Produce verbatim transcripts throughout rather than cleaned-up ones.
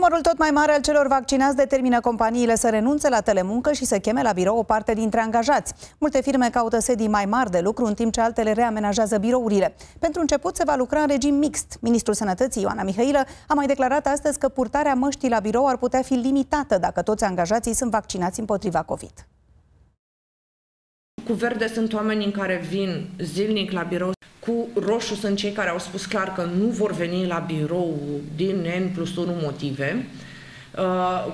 Numărul tot mai mare al celor vaccinați determină companiile să renunțe la telemuncă și să cheme la birou o parte dintre angajați. Multe firme caută sedii mai mari de lucru, în timp ce altele reamenajează birourile. Pentru început se va lucra în regim mixt. Ministrul Sănătății, Ioana Mihailă, a mai declarat astăzi că purtarea măștii la birou ar putea fi limitată dacă toți angajații sunt vaccinați împotriva COVID. Cu verde sunt oamenii care vin zilnic la birou. Cu roșu sunt cei care au spus clar că nu vor veni la birou din N plus unu motive.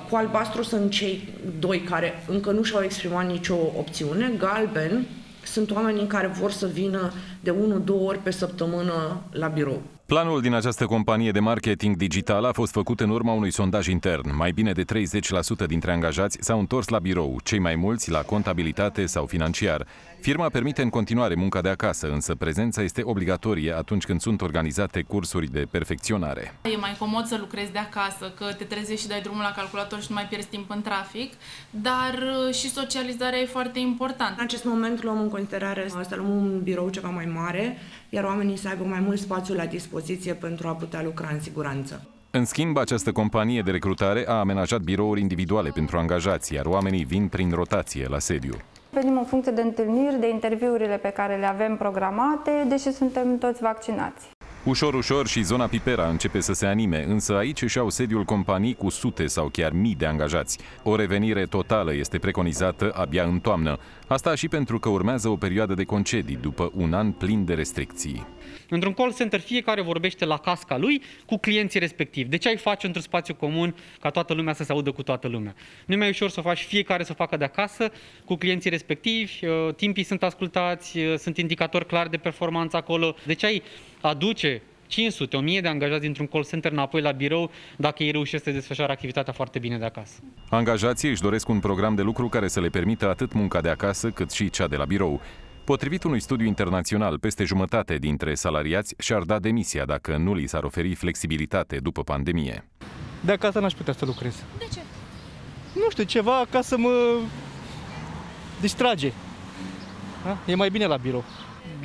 Cu albastru sunt cei doi care încă nu și-au exprimat nicio opțiune. Galben sunt oamenii care vor să vină de unu două ori pe săptămână la birou. Planul din această companie de marketing digital a fost făcut în urma unui sondaj intern. Mai bine de treizeci la sută dintre angajați s-au întors la birou, cei mai mulți la contabilitate sau financiar. Firma permite în continuare munca de acasă, însă prezența este obligatorie atunci când sunt organizate cursuri de perfecționare. E mai comod să lucrezi de acasă, că te trezești și dai drumul la calculator și nu mai pierzi timp în trafic, dar și socializarea e foarte importantă. În acest moment luăm în considerare să luăm un birou ceva mai mare, iar oamenii să aibă mai mult spațiu la dispoziție pentru a putea lucra în siguranță. În schimb, această companie de recrutare a amenajat birouri individuale pentru angajați, iar oamenii vin prin rotație la sediu. Venim în funcție de întâlniri, de interviurile pe care le avem programate, deși suntem toți vaccinați. Ușor, ușor și zona Pipera începe să se anime, însă aici își au sediul companii cu sute sau chiar mii de angajați. O revenire totală este preconizată abia în toamnă. Asta și pentru că urmează o perioadă de concedii după un an plin de restricții. Într-un call center fiecare vorbește la casca lui cu clienții respectivi. De ce ai face într-un spațiu comun ca toată lumea să se audă cu toată lumea? Nu e mai ușor să faci fiecare să facă de acasă cu clienții respectivi, timpii sunt ascultați, sunt indicatori clari de performanță acolo. De ce ai aduce cinci sute, o mie de angajați dintr-un call center înapoi la birou dacă ei reușesc să desfășoare activitatea foarte bine de acasă. Angajații își doresc un program de lucru care să le permită atât munca de acasă cât și cea de la birou. Potrivit unui studiu internațional, peste jumătate dintre salariați și-ar da demisia dacă nu li s-ar oferi flexibilitate după pandemie. De acasă n-aș putea să lucrez. De ce? Nu știu, ceva ca să mă distrage. Da? E mai bine la birou.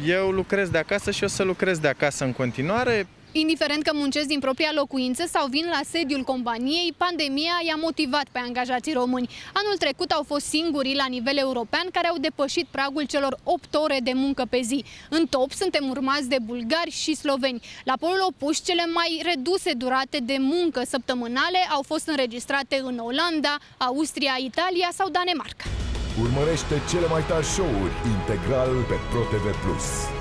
Eu lucrez de acasă și o să lucrez de acasă în continuare. Indiferent că muncesc din propria locuință sau vin la sediul companiei, pandemia i-a motivat pe angajații români. Anul trecut au fost singurii la nivel european care au depășit pragul celor opt ore de muncă pe zi. În top suntem urmați de bulgari și sloveni. La polul opus, cele mai reduse durate de muncă săptămânale au fost înregistrate în Olanda, Austria, Italia sau Danemarca. Urmărește cele mai tari show-uri integral pe ProTV Plus.